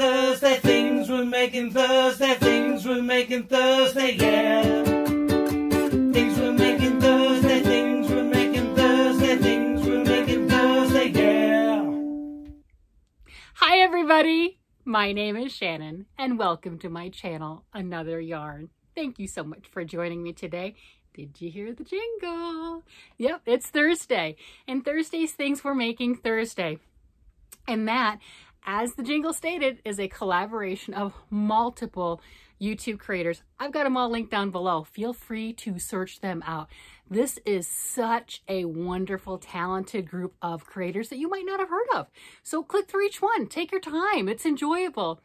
Thursday, things we're making Thursday, things we're making Thursday, yeah. Things we're making Thursday, things we're making Thursday, things we're making Thursday, yeah. Hi everybody, my name is Shannon and welcome to my channel, Another Yarn. Thank you so much for joining me today. Did you hear the jingle? Yep, it's Thursday. And Thursday's Things We're Making Thursday. And that, as the jingle stated, is a collaboration of multiple YouTube creators. I've got them all linked down below. Feel free to search them out. This is such a wonderful, talented group of creators that you might not have heard of. So click through each one. Take your time. It's enjoyable.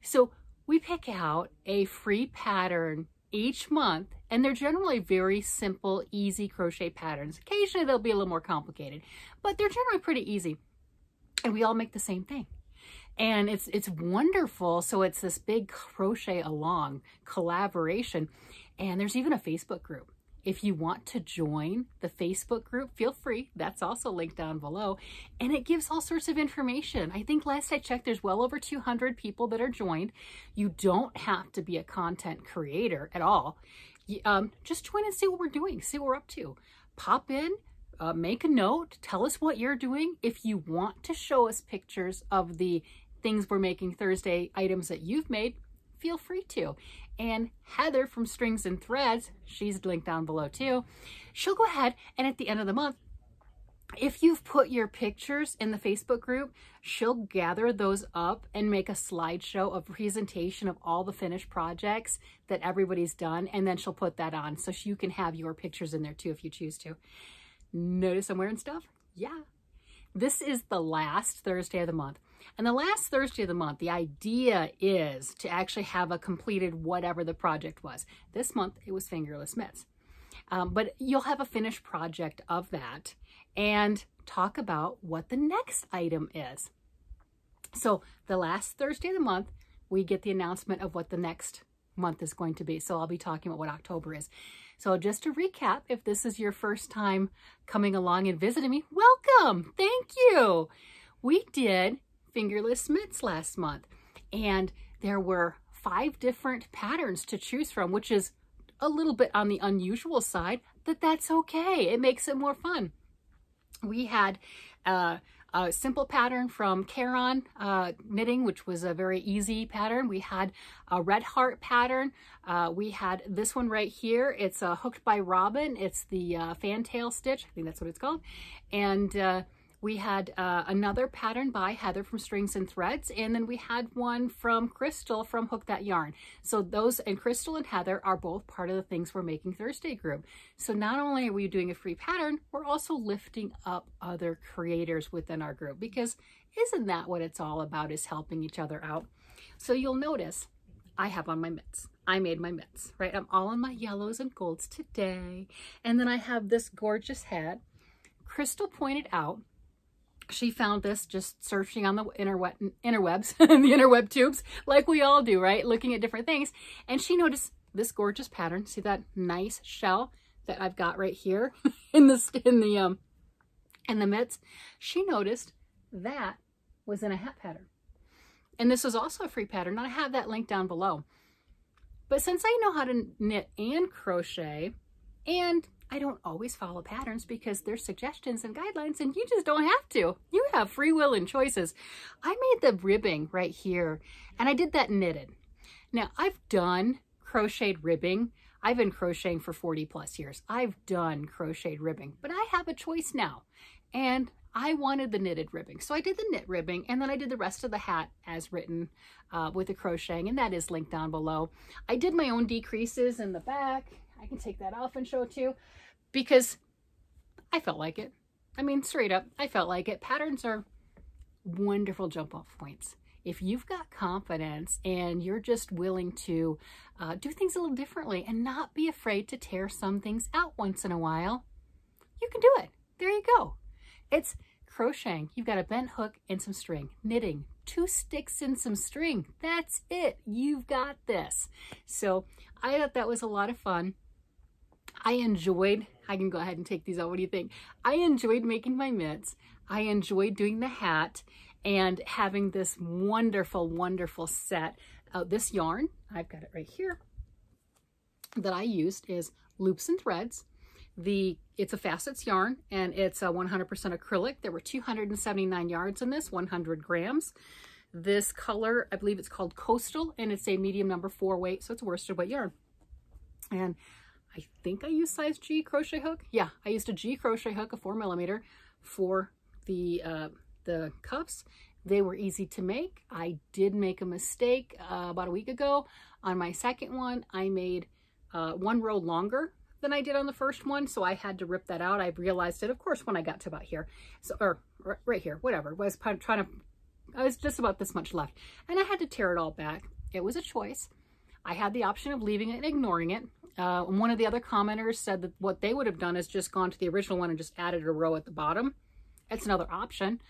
So we pick out a free pattern each month, and they're generally very simple, easy crochet patterns. Occasionally they'll be a little more complicated, but they're generally pretty easy, and we all make the same thing, and it's wonderful. So it's this big crochet along collaboration, and there's even a Facebook group. If you want to join the Facebook group, feel free. That's also linked down below, and it gives all sorts of information. I think last I checked, there's well over 200 people that are joined. You don't have to be a content creator at all. Just join and see what we're doing, see what we're up to. Pop in, make a note, tell us what you're doing. If you want to show us pictures of the Things We're Making Thursday items that you've made, feel free to. And Heather from Strings and Threads, she's linked down below too. She'll go ahead and at the end of the month, if you've put your pictures in the Facebook group, she'll gather those up and make a slideshow, a presentation of all the finished projects that everybody's done, and then she'll put that on so you can have your pictures in there too if you choose to. Notice I'm wearing stuff? Yeah. This is the last Thursday of the month. And the last Thursday of the month, the idea is to actually have a completed whatever the project was. This month, it was Fingerless Mitts. But you'll have a finished project of that and talk about what the next item is. So the last Thursday of the month, we get the announcement of what the next month is going to be. So I'll be talking about what October is. So just to recap, if this is your first time coming along and visiting me, welcome. Thank you. We did Fingerless Mitts last month, and there were 5 different patterns to choose from, which is a little bit on the unusual side, but that's okay. It makes it more fun. We had a simple pattern from Caron knitting, which was a very easy pattern. We had a Red Heart pattern. We had this one right here. It's Hooked by Robin. It's the fantail stitch. I think that's what it's called. And we had another pattern by Heather from Strings and Threads, and then we had one from Crystal from Hook That Yarn. So those, and Crystal and Heather are both part of the Things We're Making Thursday group. So not only are we doing a free pattern, we're also lifting up other creators within our group, because isn't that what it's all about, is helping each other out? So you'll notice I have on my mitts. I made my mitts, right? I'm all in my yellows and golds today. And then I have this gorgeous hat. Crystal pointed out, she found this just searching on the interwebs, the interweb tubes, like we all do, right? Looking at different things. And she noticed this gorgeous pattern. See that nice shell that I've got right here in the mitts? She noticed that was in a hat pattern. And this was also a free pattern. And I have that link down below. But since I know how to knit and crochet, and I don't always follow patterns because there's suggestions and guidelines, and you just don't have to. You have free will and choices. I made the ribbing right here, and I did that knitted. Now, I've done crocheted ribbing. I've been crocheting for 40+ years. I've done crocheted ribbing, but I have a choice now, and I wanted the knitted ribbing. So I did the knit ribbing, and then I did the rest of the hat as written with the crocheting, and that is linked down below. I did my own decreases in the back. I can take that off and show it to you because I felt like it. I mean, straight up, I felt like it. Patterns are wonderful jump off points. If you've got confidence and you're just willing to do things a little differently and not be afraid to tear some things out once in a while, you can do it. There you go. It's crocheting. You've got a bent hook and some string, knitting, 2 sticks and some string. That's it. You've got this. So I thought that was a lot of fun. I can go ahead and take these out. What do you think? I enjoyed making my mitts. I enjoyed doing the hat, and having this wonderful, wonderful set. This yarn, I've got it right here, that I used is Loops and Threads. It's a facets yarn, and it's a 100% acrylic. There were 279 yards in this, 100 grams. This color, I believe it's called Coastal, and it's a medium number 4 weight, so it's a worsted weight yarn. And I think I used size G crochet hook. Yeah, I used a G crochet hook, a 4mm, for the cuffs. They were easy to make. I did make a mistake about a week ago. On my second one, I made one row longer than I did on the first one, so I had to rip that out. I realized it, of course, when I got to about here, so, or right here, whatever. I was just about this much left, and I had to tear it all back. It was a choice. I had the option of leaving it and ignoring it. One of the other commenters said that what they would have done is just gone to the original one and just added a row at the bottom. That's another option.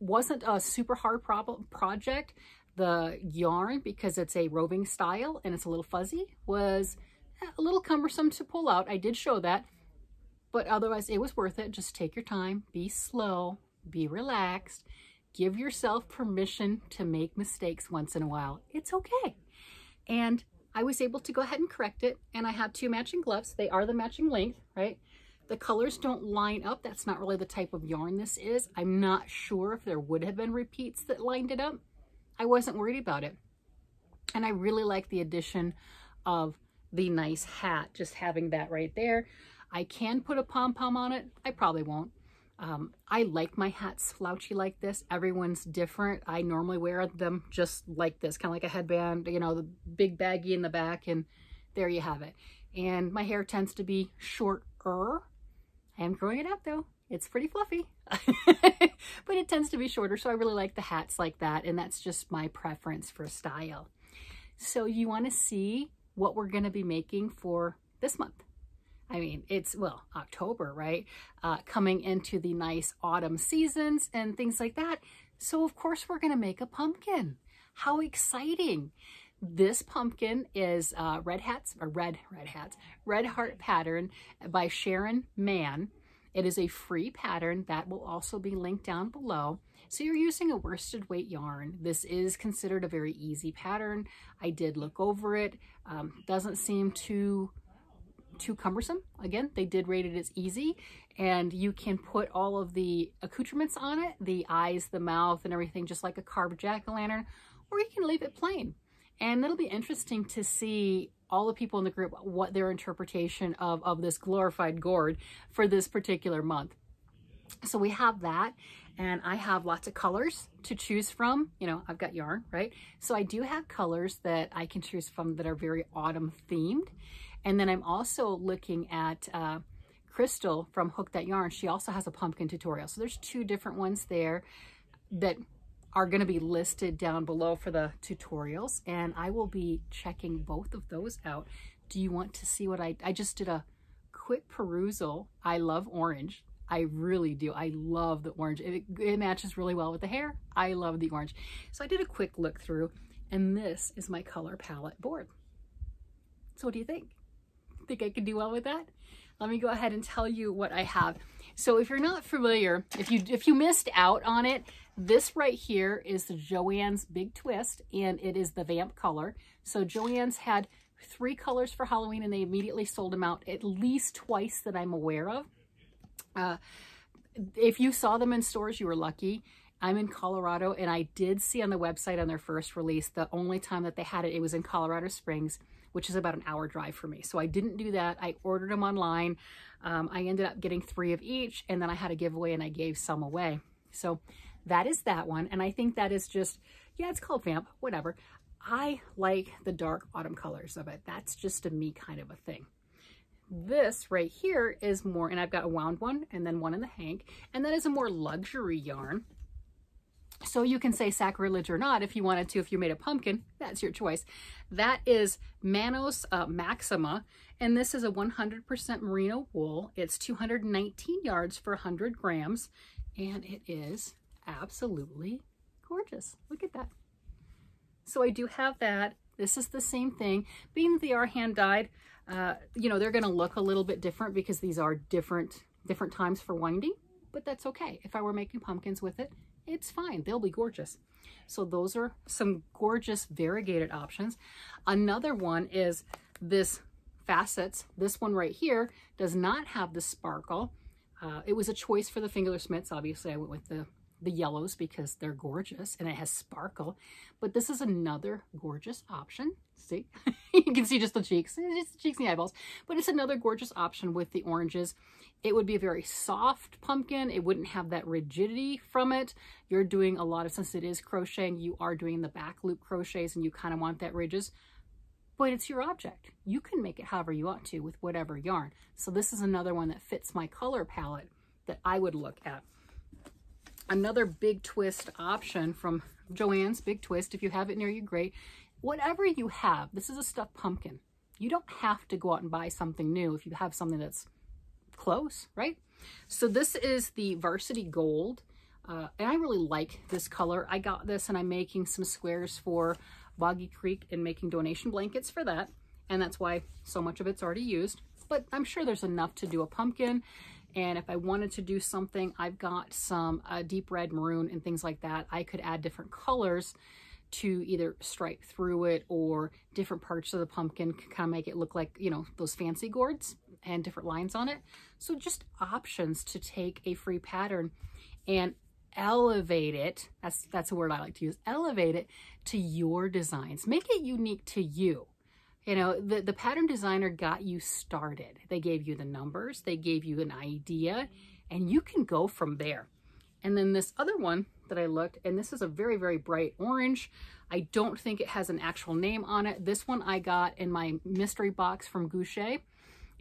Wasn't a super hard project. The yarn, because it's a roving style and it's a little fuzzy, was a little cumbersome to pull out. I did show that, but otherwise it was worth it. Just take your time, be slow, be relaxed, give yourself permission to make mistakes once in a while. It's okay. And I was able to go ahead and correct it, and I have 2 matching gloves. They are the matching length, right? The colors don't line up. That's not really the type of yarn this is. I'm not sure if there would have been repeats that lined it up. I wasn't worried about it. And I really like the addition of the nice hat, just having that right there. I can put a pom-pom on it. I probably won't. I like my hats slouchy like this. Everyone's different. I normally wear them just like this, kind of like a headband, you know, the big baggy in the back, and there you have it. And my hair tends to be shorter. I am growing it out though. It's pretty fluffy, but it tends to be shorter. So I really like the hats like that. And that's just my preference for style. So you want to see what we're going to be making for this month. I mean, it's, well, October, right? Coming into the nice autumn seasons and things like that. So of course we're going to make a pumpkin. How exciting. This pumpkin is Red Heart pattern by Sharon Mann. It is a free pattern that will also be linked down below. So you're using a worsted weight yarn. This is considered a very easy pattern. I did look over it. Doesn't seem too cumbersome. Again, they did rate it as easy, and you can put all of the accoutrements on it, the eyes, the mouth, and everything, just like a carved jack-o'-lantern, or you can leave it plain. And it'll be interesting to see all the people in the group, what their interpretation of this glorified gourd for this particular month. So we have that, and I have lots of colors to choose from. You know, I've got yarn, right? So I do have colors that I can choose from that are very autumn themed. And then I'm also looking at Crystal from Hook That Yarn. She also has a pumpkin tutorial. So there's 2 different ones there that are going to be listed down below for the tutorials. And I will be checking both of those out. Do you want to see what I just did a quick perusal. I love orange. I really do. I love the orange. It matches really well with the hair. I love the orange. So I did a quick look through, and this is my color palette board. So what do you think? Think I can do well with that? Let me go ahead and tell you what I have. So if you're not familiar, if you missed out on it, this right here is the Joann's Big Twist, and it is the vamp color. So Joann's had 3 colors for Halloween, and they immediately sold them out at least twice that I'm aware of. If you saw them in stores, you were lucky. I'm in Colorado, and I did see on the website on their first release, the only time that they had it, it was in Colorado Springs, which is about an hour drive for me. So I didn't do that. I ordered them online. I ended up getting 3 of each, and then I had a giveaway and I gave some away. So that is that one. And I think that is just, yeah, it's called vamp, whatever. I like the dark autumn colors of it. That's just a me kind of a thing. This right here is more, and I've got a wound one and then one in the hank, and that is a more luxury yarn. So you can say sacrilege or not if you wanted to. If you made a pumpkin, that's your choice. That is Manos Maxima, and this is a 100% merino wool. It's 219 yards for 100 grams, and it is absolutely gorgeous. Look at that. So I do have that. This is the same thing. Being that they are hand dyed, you know, they're going to look a little bit different because these are different times for winding, but that's okay. If I were making pumpkins with it, it's fine. They'll be gorgeous. So those are some gorgeous variegated options. Another one is this Facets. This one right here does not have the sparkle. It was a choice for the Fingersmiths. Obviously, I went with the yellows because they're gorgeous and it has sparkle. But this is another gorgeous option. See, you can see just the cheeks, just the cheeks and the eyeballs. But it's another gorgeous option with the oranges. It would be a very soft pumpkin. It wouldn't have that rigidity from it. You're doing a lot of, since it is crocheting, you are doing the back loop crochets and you kind of want that ridges. But it's your object. You can make it however you want to with whatever yarn. So this is another one that fits my color palette that I would look at. Another Big Twist option from Joann's Big Twist. If you have it near you, great. Whatever you have, this is a stuffed pumpkin. You don't have to go out and buy something new if you have something that's close, right? So this is the Varsity Gold. And I really like this color. I got this and I'm making some squares for Boggy Creek and making donation blankets for that. And that's why so much of it's already used. But I'm sure there's enough to do a pumpkin. And if I wanted to do something, I've got some deep red, maroon, and things like that. I could add different colors to either stripe through it or different parts of the pumpkin, kind of make it look like, you know, those fancy gourds and different lines on it. So just options to take a free pattern and elevate it. That's a word I like to use. Elevate it to your designs. Make it unique to you. You know, the pattern designer got you started. They gave you the numbers, they gave you an idea, and you can go from there. And then this other one that I looked, and this is a very, very bright orange. I don't think it has an actual name on it. This one I got in my mystery box from Goucher,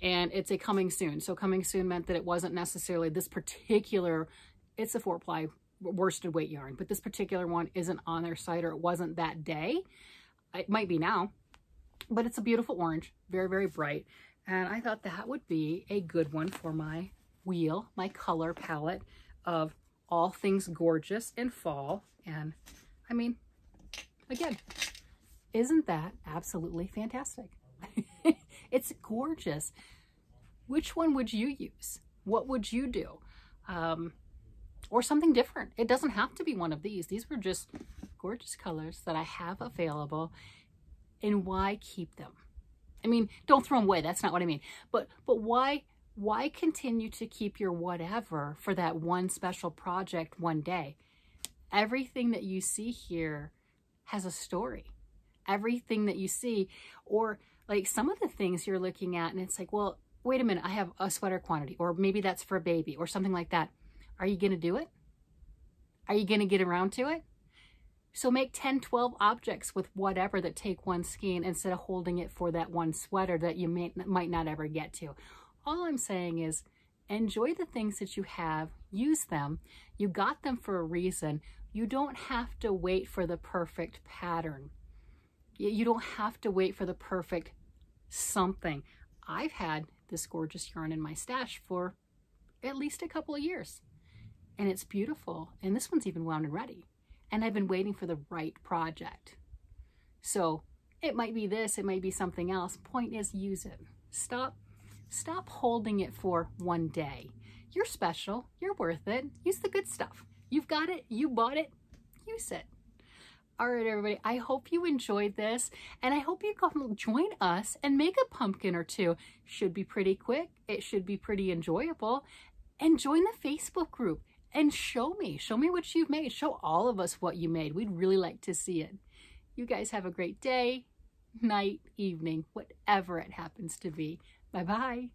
and it's a coming soon. So coming soon meant that it wasn't necessarily this particular, it's a 4-ply worsted weight yarn, but this particular one isn't on their site, or it wasn't that day. It might be now. But it's a beautiful orange, very, very bright. And I thought that would be a good one for my wheel, my color palette of all things gorgeous in fall. And I mean, again, isn't that absolutely fantastic? It's gorgeous. Which one would you use? What would you do? Or something different. It doesn't have to be one of these. These were just gorgeous colors that I have available. And why keep them? I mean, don't throw them away. That's not what I mean. But why continue to keep your whatever for that one special project one day? Everything that you see here has a story. Everything that you see, or like some of the things you're looking at and it's like, well, wait a minute, I have a sweater quantity, or maybe that's for a baby or something like that. Are you going to do it? Are you going to get around to it? So make 10, 12 objects with whatever that take one skein instead of holding it for that one sweater that you might not ever get to. All I'm saying is enjoy the things that you have, use them. You got them for a reason. You don't have to wait for the perfect pattern. You don't have to wait for the perfect something. I've had this gorgeous yarn in my stash for at least a couple of years and it's beautiful. And this one's even wound and ready. And I've been waiting for the right project. So it might be this, it might be something else. Point is, use it. Stop holding it for one day. You're special, you're worth it. Use the good stuff. You've got it, you bought it, use it. All right, everybody, I hope you enjoyed this and I hope you come join us and make a pumpkin or two. Should be pretty quick, it should be pretty enjoyable. And join the Facebook group. And show me what you've made. Show all of us what you made. We'd really like to see it. You guys have a great day, night, evening, whatever it happens to be. Bye-bye.